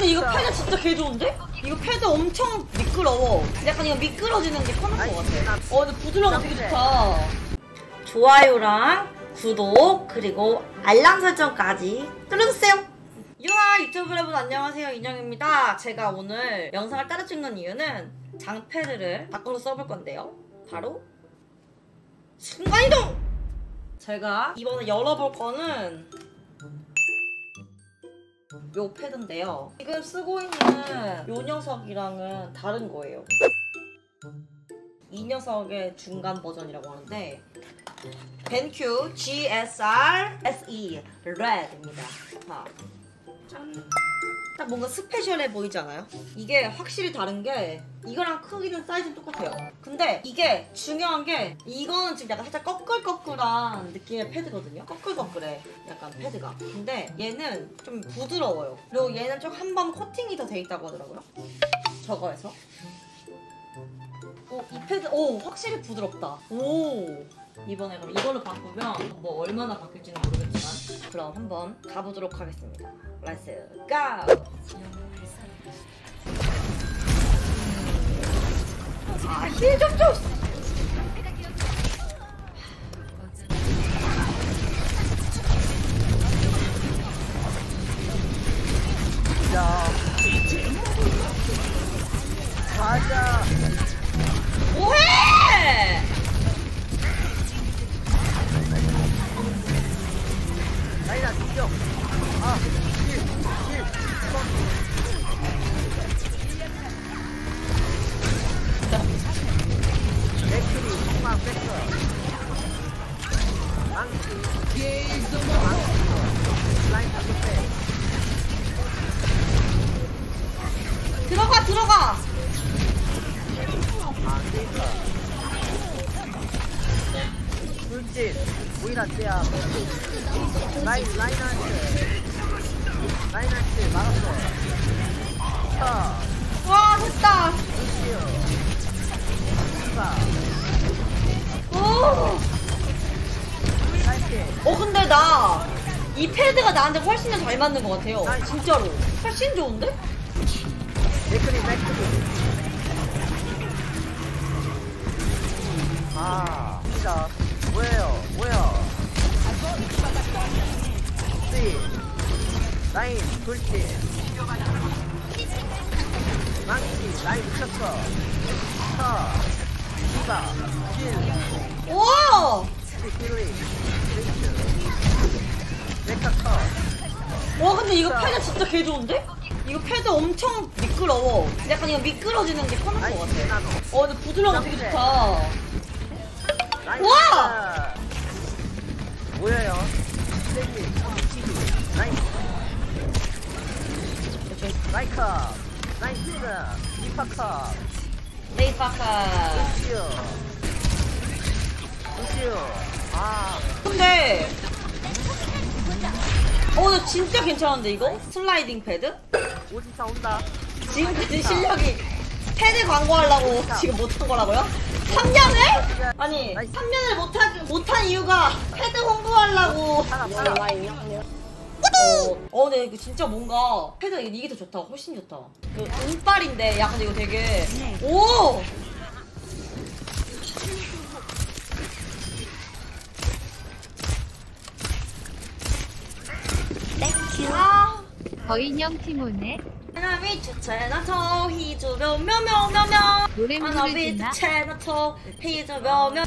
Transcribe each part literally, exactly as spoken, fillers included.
근데 이거 패드 진짜 개 좋은데? 이거 패드 엄청 미끄러워. 약간 이거 미끄러지는 게 편한 것 같아. 어 근데 부드러운 거 되게 좋다. 좋아요랑 구독 그리고 알람 설정까지 눌러주세요. 유아 유튜브 여러분 안녕하세요, 인형입니다. 제가 오늘 영상을 따로 찍는 이유는 장패드를 밖으로 써볼 건데요, 바로 순간이동! 제가 이번에 열어볼 거는 요 패드인데요, 지금 쓰고 있는 요 녀석이랑은 다른 거예요. 이 녀석의 중간 버전이라고 하는데 벤큐 지 에스 알 에스 이 레드입니다. 자, 짠! 딱 뭔가 스페셜해 보이지 않아요? 이게 확실히 다른 게 이거랑 크기는 사이즈는 똑같아요. 근데 이게 중요한 게 이거는 지금 약간 살짝 꺼끌꺼끌한 느낌의 패드거든요? 꺼끌꺼끌해 약간 패드가. 근데 얘는 좀 부드러워요. 그리고 얘는 좀 한 번 코팅이 더 돼 있다고 하더라고요, 저거에서. 오, 이 패드 오 확실히 부드럽다. 오, 이번에 그럼 이걸로 바꾸면 뭐 얼마나 바뀔지는 모르겠지만 그럼 한번 가보도록 하겠습니다. Let's go! 아, 힐 좀 줘! 야, 가자! 뭐해! 아니다, 죽여! 아, 힐! 힐! 들어가 들어가. 물질 우이나트야. 라인 라인한테 라인한테 막았어. 와 됐다. 오. 어 근데 나 이 패드가 나한테 훨씬 더 잘 맞는 것 같아요. 진짜로 훨씬 좋은데? 레크리 레크리 아 진짜 뭐예요 뭐예요 쓰리 라인 돌진 망치 라인 붙였어 스타 디바 힐 오! 힐리 레카커. 와 근데 이거 패드 진짜 개 좋은데? 이거 패드 엄청 미끄러워. 약간 이거 미끄러지는 게 편한 것 같아. 어 근데 부드러운 거 되게 좋다. 와! 뭐예요? 라이카 라이카 리파카 레이파카 우시오 우시오. 아 근데 어 근데 진짜 괜찮은데 이거? 슬라이딩 패드? 오진사 온다. 지금까지 실력이 패드 광고하려고 지금 못한 거라고요? 삼 년을? 아니 삼 년을 못한 못한 이유가 패드 홍보하려고. 어, 어 근데 이거 진짜 뭔가 패드 이게 더 좋다. 훨씬 좋다. 그 운빨인데 약간 이거 되게 오! 아 거인형 티모네 하나비트 채나토 히즈벼 며며며며 하나비트 채나토 히즈벼 며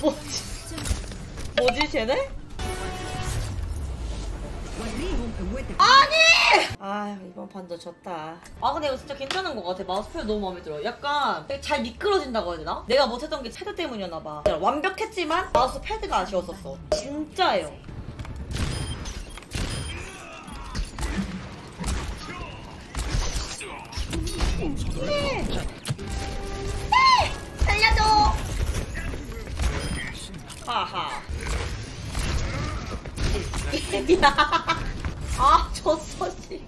뭐지? 뭐지 쟤네? 아니! 아 이번 판도 졌다. 아 근데 이거 진짜 괜찮은 것 같아. 마우스패드 너무 마음에 들어. 약간 되게 잘 미끄러진다고 해야 되나? 내가 못했던 게 패드 때문이었나 봐. 완벽했지만 마우스 패드가 아쉬웠었어. 진짜예요. 안돼! 네! 살려줘! 아하. 야. 아, 졌어, 씨.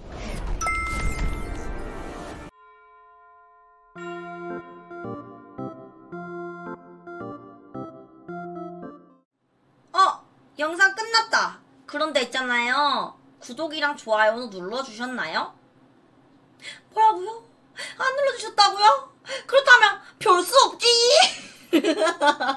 어! 영상 끝났다! 그런데 있잖아요. 구독이랑 좋아요는 눌러주셨나요? 뭐라고요? 안 눌러주셨다고요? 그렇다면 별 수 없지!